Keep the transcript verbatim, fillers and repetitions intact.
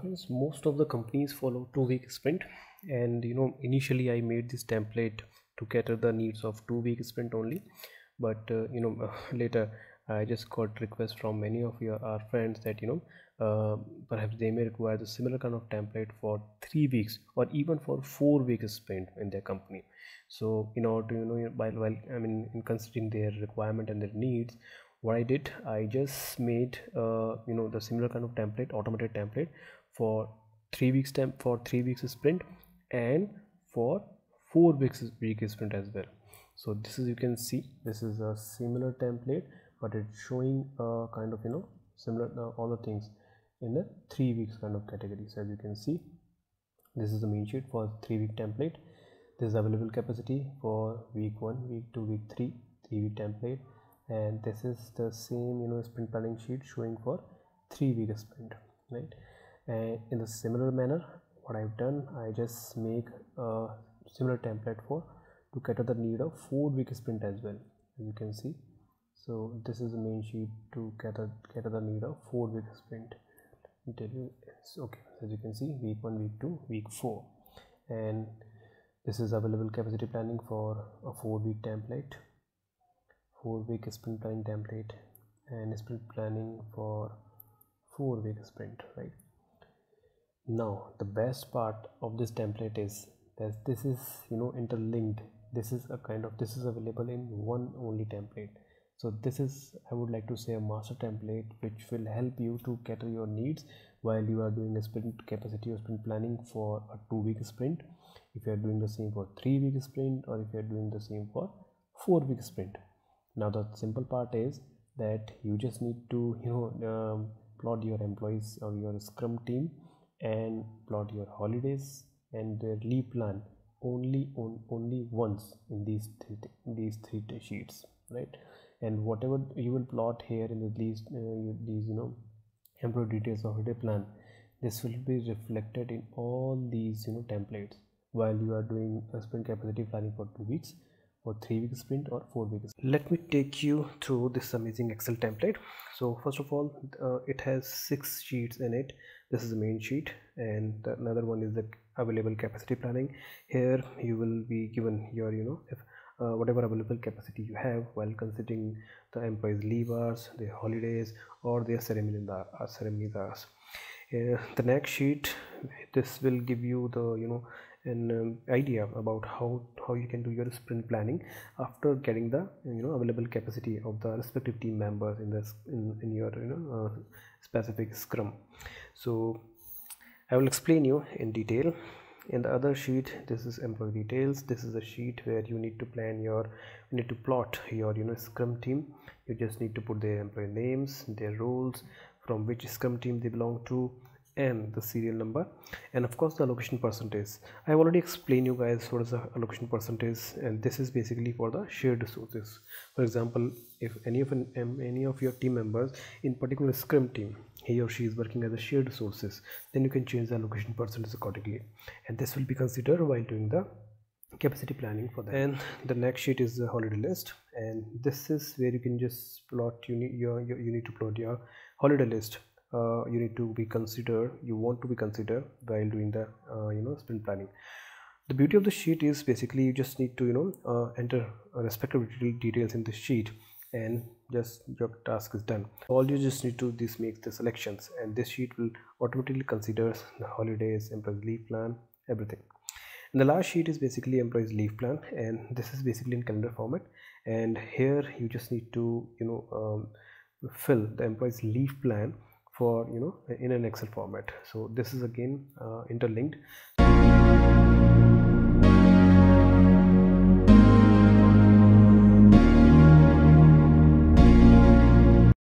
Friends, most of the companies follow two-week sprint, and you know initially I made this template to cater the needs of two-week sprint only, but uh, you know later I just got requests from many of your our friends that you know uh, perhaps they may require the similar kind of template for three weeks or even for four weeks spent in their company. So in order to you know while while I mean in considering their requirement and their needs, what I did, I just made uh, you know the similar kind of template, automated template for three weeks temp for three weeks sprint and for four weeks week sprint as well. So this is, you can see this is a similar template, but it's showing uh, kind of you know similar uh, all the things in the three weeks kind of categories. As you can see, this is the main sheet for three week template. This is available capacity for week one, week two, week three, three week template, and this is the same you know sprint planning sheet showing for three week sprint, right? And in the similar manner, what I've done, I just make a similar template for to cater the need of four week sprint as well. As you can see, so this is the main sheet to cater cater the need of four week sprint. It's okay, as you can see, week one, week two, week four, and this is available capacity planning for a four week template, four week sprint planning template, and sprint planning for four week sprint, right? Now the best part of this template is that this is you know interlinked. This is a kind of this is available in one only template. So this is, I would like to say, a master template which will help you to cater your needs while you are doing a sprint capacity or sprint planning for a two week sprint, if you are doing the same for three week sprint, or if you are doing the same for four week sprint. Now the simple part is that you just need to you know um, plot your employees or your scrum team and plot your holidays and their leave plan only on only once in these three, these three sheets, right? And whatever you will plot here in the these uh, these you know employee details or holiday plan, this will be reflected in all these you know templates while you are doing a sprint capacity planning for two weeks. For three week sprint or four weeks. Let me take you through this amazing Excel template. So first of all, uh, it has six sheets in it. This is the main sheet, and another one is the available capacity planning. Here you will be given your you know if uh, whatever available capacity you have while considering the employees' leave hours, their holidays, or their ceremonial hours. Ceremonial hours. Uh, the next sheet, this will give you the you know an um, idea about how how you can do your sprint planning after getting the you know available capacity of the respective team members in this in, in your you know uh, specific scrum. So I will explain you in detail in the other sheet. This is employee details. This is a sheet where you need to plan your you need to plot your you know scrum team. You just need to put their employee names, their roles, from which scrum team they belong to, and the serial number, and of course the allocation percentage. I have already explained you guys what is the allocation percentage, and this is basically for the shared resources. For example, if any of an, um, any of your team members in particular scrum team, he or she is working as a shared resources, then you can change the allocation percentage accordingly, and this will be considered while doing the capacity planning for that. And the next sheet is the holiday list, and this is where you can just plot you need your, your you need to plot your holiday list. Uh, you need to be considered you want to be considered while doing the uh, you know sprint planning. The beauty of the sheet is basically you just need to you know uh, enter respective details in the sheet, and just your task is done. All you just need to this makes the selections, and this sheet will automatically consider the holidays, employees leave plan, everything. And the last sheet is basically employees leave plan, and this is basically in calendar format, and here you just need to you know um, fill the employees leave plan for you know in an Excel format. So this is again uh, interlinked.